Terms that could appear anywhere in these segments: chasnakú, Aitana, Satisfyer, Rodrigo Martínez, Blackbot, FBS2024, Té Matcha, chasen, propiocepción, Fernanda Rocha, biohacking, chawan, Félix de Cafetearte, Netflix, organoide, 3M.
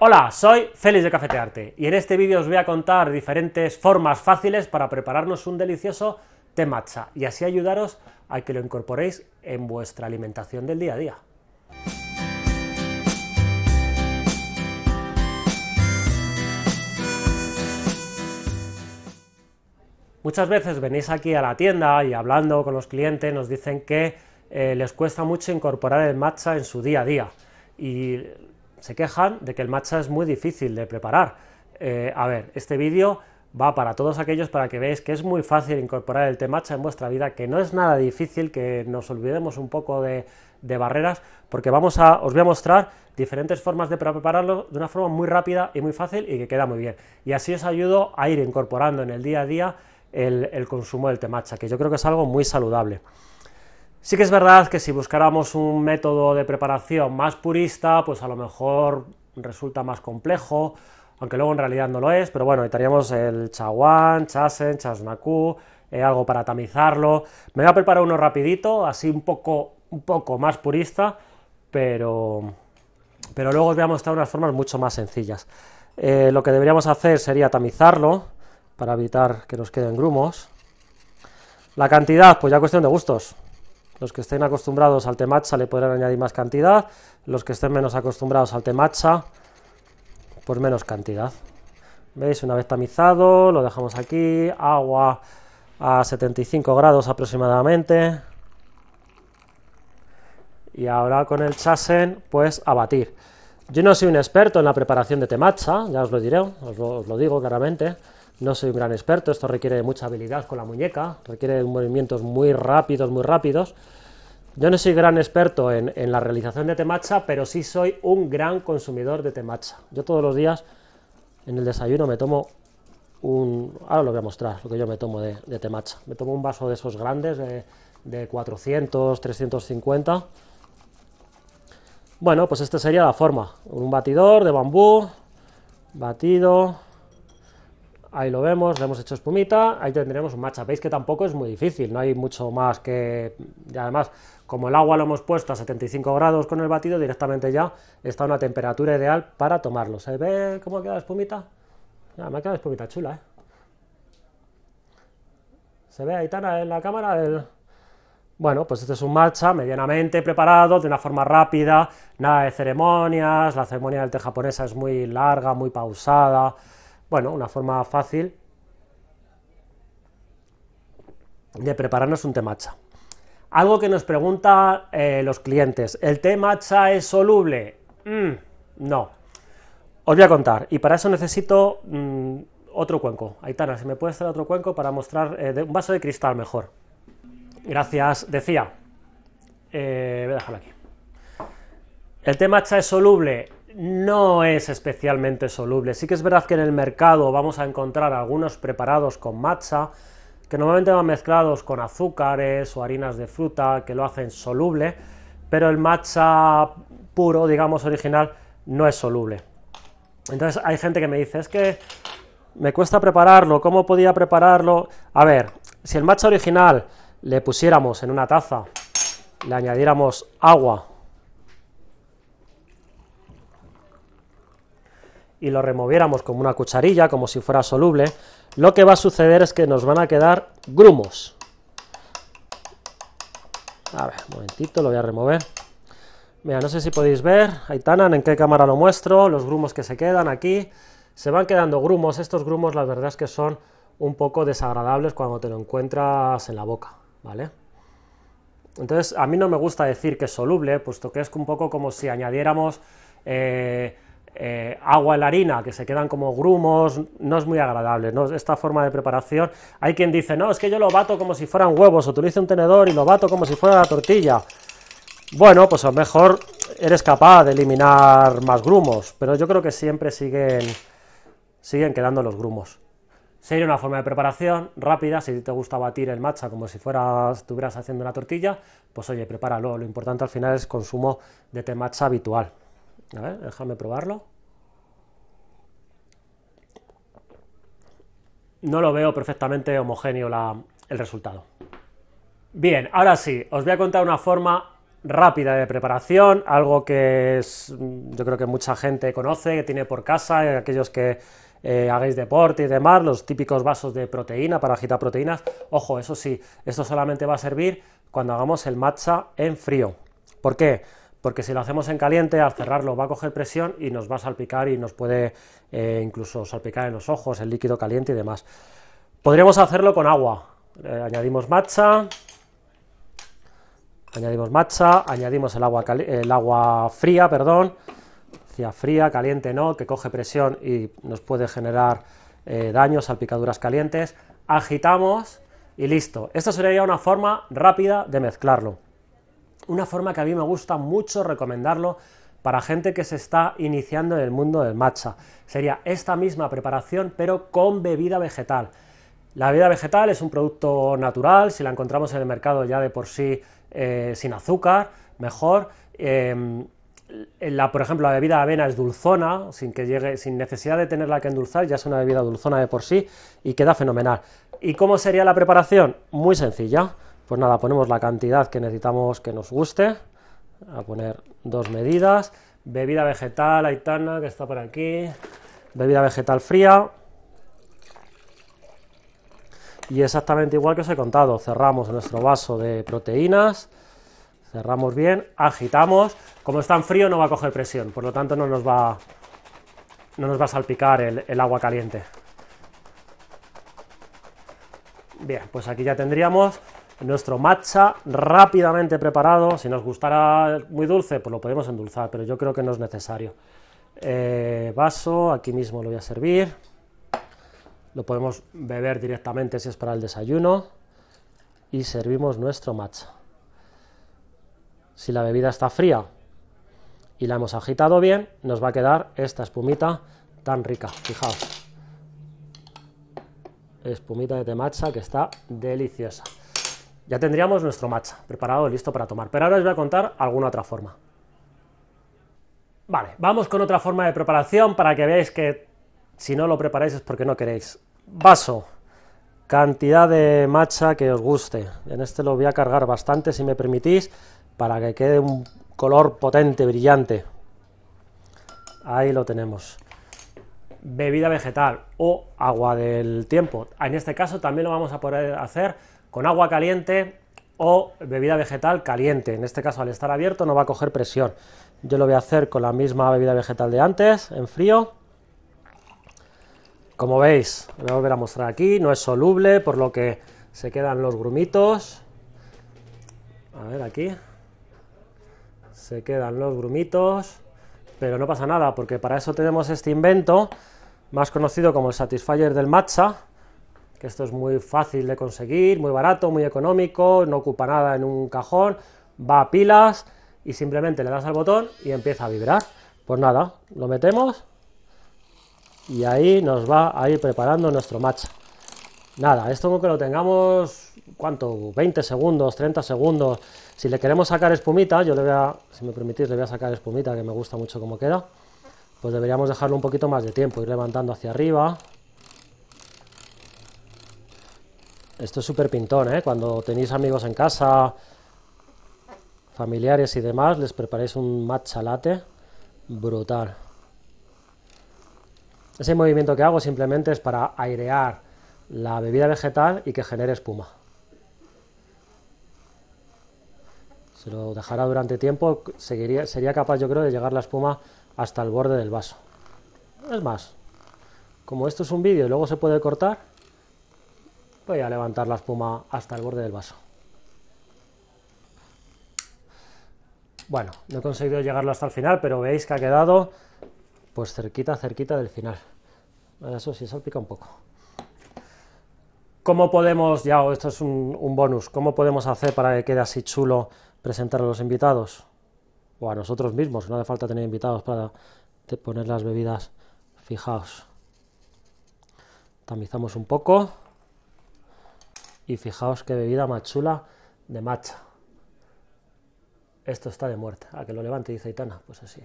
Hola, soy Félix de Cafetearte y en este vídeo os voy a contar diferentes formas fáciles para prepararnos un delicioso té matcha y así ayudaros a que lo incorporéis en vuestra alimentación del día a día. Muchas veces venís aquí a la tienda y hablando con los clientes nos dicen que les cuesta mucho incorporar el matcha en su día a día y se quejan de que el matcha es muy difícil de preparar. A ver, este vídeo va para todos aquellos para que veáis que es muy fácil incorporar el té matcha en vuestra vida, que no es nada difícil, que nos olvidemos un poco de barreras, porque os voy a mostrar diferentes formas de prepararlo de una forma muy rápida y muy fácil y que queda muy bien. Y así os ayudo a ir incorporando en el día a día el consumo del té matcha, que yo creo que es algo muy saludable. Sí que es verdad que si buscáramos un método de preparación más purista, pues a lo mejor resulta más complejo, aunque luego en realidad no lo es, pero bueno, necesitaríamos el chawan, chasen, chasnakú, algo para tamizarlo. Me voy a preparar uno rapidito, así un poco más purista, pero luego os voy a mostrar unas formas mucho más sencillas. Lo que deberíamos hacer sería tamizarlo, para evitar que nos queden grumos. La cantidad, pues ya cuestión de gustos. Los que estén acostumbrados al té matcha le podrán añadir más cantidad, los que estén menos acostumbrados al té matcha, pues menos cantidad. ¿Veis? Una vez tamizado, lo dejamos aquí, agua a 75 grados aproximadamente. Y ahora con el chasen, pues a batir. Yo no soy un experto en la preparación de té matcha, ya os lo diré, os lo digo claramente. No soy un gran experto, esto requiere de mucha habilidad con la muñeca, requiere de movimientos muy rápidos, muy rápidos. Yo no soy gran experto en la realización de té matcha, pero sí soy un gran consumidor de té matcha. Yo todos los días en el desayuno me tomo ahora lo voy a mostrar, lo que yo me tomo de té matcha. Me tomo un vaso de esos grandes, de 400, 350. Bueno, pues esta sería la forma. Un batidor de bambú, batido. Ahí lo vemos, le hemos hecho espumita, ahí tendremos un matcha. Veis que tampoco es muy difícil, no hay mucho más que... Y además, como el agua lo hemos puesto a 75 grados con el batido, directamente ya está a una temperatura ideal para tomarlo. ¿Se ve cómo queda la espumita? Ya, me ha quedado espumita chula, ¿eh? ¿Se ve, Aitana, en la cámara? Bueno, pues este es un matcha medianamente preparado, de una forma rápida, nada de ceremonias, la ceremonia del té japonesa es muy larga, muy pausada... Bueno, una forma fácil de prepararnos un té matcha. Algo que nos preguntan los clientes, ¿el té matcha es soluble? No. Os voy a contar, y para eso necesito otro cuenco. Aitana, si me puedes traer otro cuenco para mostrar, un vaso de cristal mejor. Gracias, decía. Voy a dejarlo aquí. ¿El té matcha es soluble? No es especialmente soluble. Sí que es verdad que en el mercado vamos a encontrar algunos preparados con matcha, que normalmente van mezclados con azúcares o harinas de fruta, que lo hacen soluble, pero el matcha puro, digamos, original, no es soluble. Entonces hay gente que me dice, es que me cuesta prepararlo, ¿cómo podía prepararlo? A ver, si el matcha original le pusiéramos en una taza, le añadiéramos agua, y lo removiéramos con una cucharilla, como si fuera soluble, lo que va a suceder es que nos van a quedar grumos. A ver, un momentito, lo voy a remover. Mira, no sé si podéis ver, Aitana, en qué cámara lo muestro, los grumos que se quedan aquí. Se van quedando grumos, estos grumos la verdad es que son un poco desagradables cuando te lo encuentras en la boca, ¿vale? Entonces, a mí no me gusta decir que es soluble, puesto que es un poco como si añadiéramos... agua en la harina, que se quedan como grumos, no es muy agradable, ¿no? Esta forma de preparación, hay quien dice, no, es que yo lo bato como si fueran huevos, utilizo un tenedor y lo bato como si fuera la tortilla. Bueno, pues a lo mejor eres capaz de eliminar más grumos, pero yo creo que siempre siguen quedando los grumos. Sería una forma de preparación rápida, si te gusta batir el matcha como si estuvieras haciendo una tortilla, pues oye, prepáralo, lo importante al final es consumo de té matcha habitual. A ver, déjame probarlo. No lo veo perfectamente homogéneo el resultado. Bien, ahora sí, os voy a contar una forma rápida de preparación, algo que es, yo creo que mucha gente conoce, que tiene por casa, aquellos que hagáis deporte y demás, los típicos vasos de proteína para agitar proteínas. Ojo, eso sí, esto solamente va a servir cuando hagamos el matcha en frío. ¿Por qué? Porque si lo hacemos en caliente, al cerrarlo va a coger presión y nos va a salpicar y nos puede incluso salpicar en los ojos el líquido caliente y demás. Podríamos hacerlo con agua. Añadimos matcha, añadimos el agua fría, perdón, fría, caliente no, que coge presión y nos puede generar daños, salpicaduras calientes, agitamos y listo. Esta sería una forma rápida de mezclarlo. Una forma que a mí me gusta mucho recomendarlo para gente que se está iniciando en el mundo del matcha. Sería esta misma preparación pero con bebida vegetal. La bebida vegetal es un producto natural, si la encontramos en el mercado ya de por sí sin azúcar, mejor. Por ejemplo, la bebida de avena es dulzona, sin necesidad de tenerla que endulzar, ya es una bebida dulzona de por sí y queda fenomenal. ¿Y cómo sería la preparación? Muy sencilla. Pues nada, ponemos la cantidad que necesitamos que nos guste, a poner 2 medidas, bebida vegetal, Aitana, que está por aquí, bebida vegetal fría, y exactamente igual que os he contado, cerramos nuestro vaso de proteínas, cerramos bien, agitamos. Como está en frío no va a coger presión, por lo tanto no nos va a salpicar el agua caliente. Bien, pues aquí ya tendríamos nuestro matcha rápidamente preparado. Si nos gustara muy dulce, pues lo podemos endulzar, pero yo creo que no es necesario. Vaso, aquí mismo lo voy a servir. Lo podemos beber directamente si es para el desayuno. Y servimos nuestro matcha. Si la bebida está fría y la hemos agitado bien, nos va a quedar esta espumita tan rica. Fijaos. Espumita de té matcha que está deliciosa. Ya tendríamos nuestro matcha preparado, listo para tomar. Pero ahora os voy a contar alguna otra forma. Vale, vamos con otra forma de preparación para que veáis que si no lo preparáis es porque no queréis. Vaso. Cantidad de matcha que os guste. En este lo voy a cargar bastante, si me permitís, para que quede un color potente, brillante. Ahí lo tenemos. Bebida vegetal o agua del tiempo. En este caso también lo vamos a poder hacer con agua caliente o bebida vegetal caliente. En este caso, al estar abierto no va a coger presión. Yo lo voy a hacer con la misma bebida vegetal de antes, en frío. Como veis, lo voy a volver a mostrar aquí, no es soluble, por lo que se quedan los grumitos. A ver aquí. Se quedan los grumitos, pero no pasa nada, porque para eso tenemos este invento, más conocido como el Satisfyer del matcha, que esto es muy fácil de conseguir, muy barato, muy económico, no ocupa nada en un cajón, va a pilas y simplemente le das al botón y empieza a vibrar. Pues nada, lo metemos y ahí nos va a ir preparando nuestro matcha. Nada, esto con que lo tengamos, ¿cuánto? 20 segundos, 30 segundos. Si le queremos sacar espumita, yo le voy a, si me permitís, le voy a sacar espumita, que me gusta mucho cómo queda. Pues deberíamos dejarlo un poquito más de tiempo, ir levantando hacia arriba. Esto es súper pintón, ¿eh? Cuando tenéis amigos en casa, familiares y demás, les preparáis un matcha latte brutal. Ese movimiento que hago simplemente es para airear la bebida vegetal y que genere espuma. Se lo dejará durante tiempo, sería capaz, yo creo, de llegar la espuma hasta el borde del vaso. Es más, como esto es un vídeo y luego se puede cortar, voy a levantar la espuma hasta el borde del vaso. Bueno, no he conseguido llegarlo hasta el final, pero veis que ha quedado pues cerquita del final. Eso sí, salpica un poco. ¿Cómo podemos, ya esto es un bonus, cómo podemos hacer para que quede así chulo presentar a los invitados? O a nosotros mismos, no hace falta tener invitados para poner las bebidas. Fijaos. Tamizamos un poco. Y fijaos qué bebida más chula de matcha. Esto está de muerte. A que lo levante, dice Aitana. Pues así.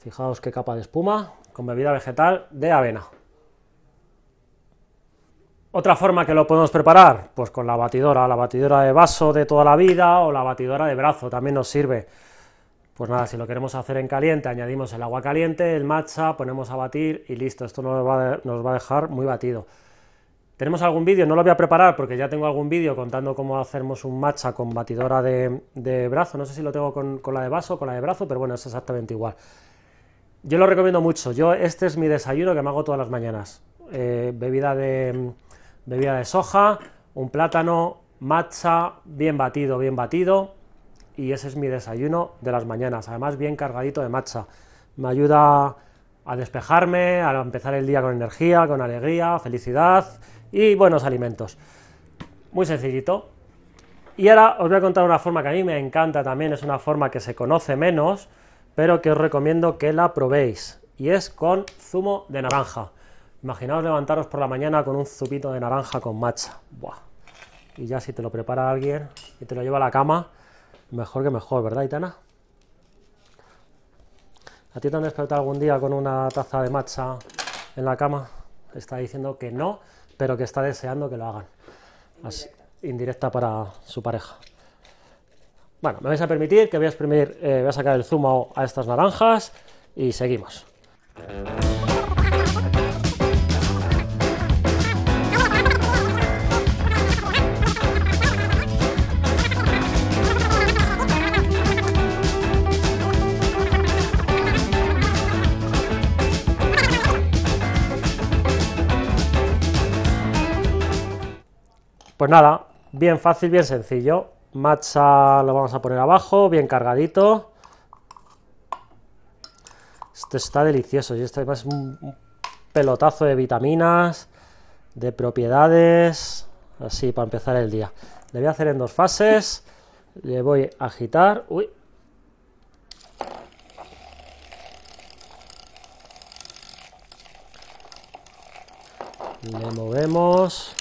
Fijaos qué capa de espuma con bebida vegetal de avena. Otra forma que lo podemos preparar, pues con la batidora de vaso de toda la vida o la batidora de brazo, también nos sirve. Pues nada, si lo queremos hacer en caliente, añadimos el agua caliente, el matcha, ponemos a batir y listo, esto nos va a dejar muy batido. Tenemos algún vídeo, no lo voy a preparar porque ya tengo algún vídeo contando cómo hacemos un matcha con batidora de brazo, no sé si lo tengo con la de vaso o con la de brazo, pero bueno, es exactamente igual. Yo lo recomiendo mucho, este es mi desayuno que me hago todas las mañanas, bebida de soja, un plátano, matcha, bien batido, y ese es mi desayuno de las mañanas, además bien cargadito de matcha. Me ayuda a despejarme, a empezar el día con energía, con alegría, felicidad y buenos alimentos. Muy sencillito. Y ahora os voy a contar una forma que a mí me encanta también, es una forma que se conoce menos, pero que os recomiendo que la probéis, y es con zumo de naranja. Imaginaos levantaros por la mañana con un zumito de naranja con matcha. Buah. Y ya si te lo prepara alguien y te lo lleva a la cama, mejor que mejor, ¿verdad, Aitana? ¿A ti te han despertado algún día con una taza de matcha en la cama? Está diciendo que no, pero que está deseando que lo hagan. Así, indirecta para su pareja. Bueno, me vais a permitir que voy a exprimir, voy a sacar el zumo a estas naranjas y seguimos. Pues nada, bien fácil, bien sencillo. Matcha lo vamos a poner abajo, bien cargadito. Esto está delicioso y esto es un pelotazo de vitaminas, de propiedades, así para empezar el día. Le voy a hacer en dos fases, le voy a agitar. Uy. Le movemos.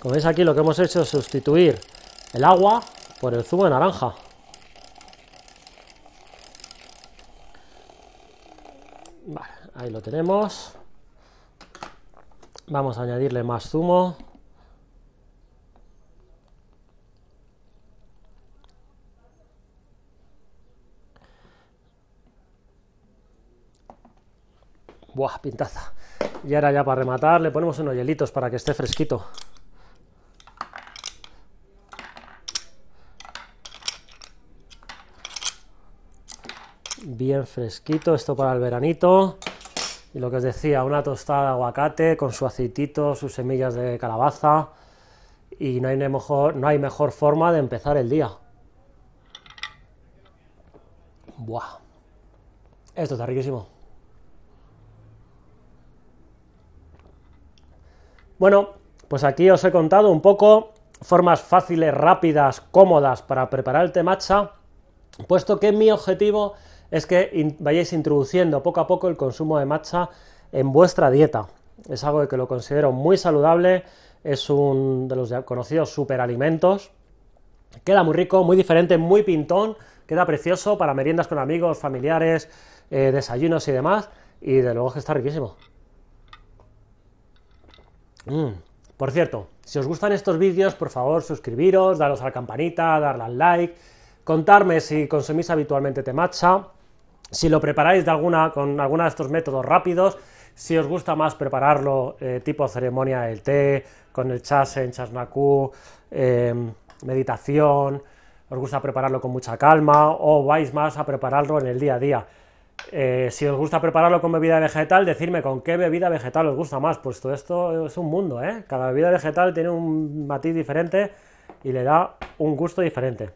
Como veis aquí, lo que hemos hecho es sustituir el agua por el zumo de naranja. Vale, ahí lo tenemos. Vamos a añadirle más zumo. Buah, pintaza. Y ahora ya para rematar le ponemos unos hielitos para que esté fresquito. Bien fresquito, esto para el veranito. Y lo que os decía, una tostada de aguacate con su aceitito, sus semillas de calabaza. Y no hay mejor forma de empezar el día. Buah. Esto está riquísimo. Bueno, pues aquí os he contado un poco formas fáciles, rápidas, cómodas para preparar el té matcha, puesto que mi objetivo es que vayáis introduciendo poco a poco el consumo de matcha en vuestra dieta. Es algo que lo considero muy saludable, es uno de los conocidos superalimentos. Queda muy rico, muy diferente, muy pintón, queda precioso para meriendas con amigos, familiares, desayunos y demás, y de luego que está riquísimo. Por cierto, si os gustan estos vídeos, por favor suscribiros, daros a la campanita, darle al like, contarme si consumís habitualmente té matcha, si lo preparáis con alguna de estos métodos rápidos, si os gusta más prepararlo tipo ceremonia del té, con el chasen, chasnakú, meditación, os gusta prepararlo con mucha calma o vais más a prepararlo en el día a día. Si os gusta prepararlo con bebida vegetal, decirme con qué bebida vegetal os gusta más, pues todo esto es un mundo, ¿eh? Cada bebida vegetal tiene un matiz diferente y le da un gusto diferente.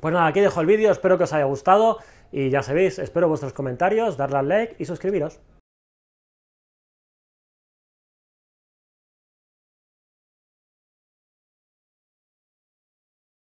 Pues nada, aquí dejo el vídeo, espero que os haya gustado y ya sabéis, espero vuestros comentarios, darle al like y suscribiros.